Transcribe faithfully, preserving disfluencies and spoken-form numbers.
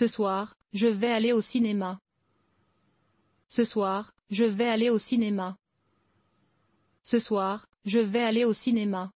Ce soir, je vais aller au cinéma. Ce soir, je vais aller au cinéma. Ce soir, je vais aller au cinéma.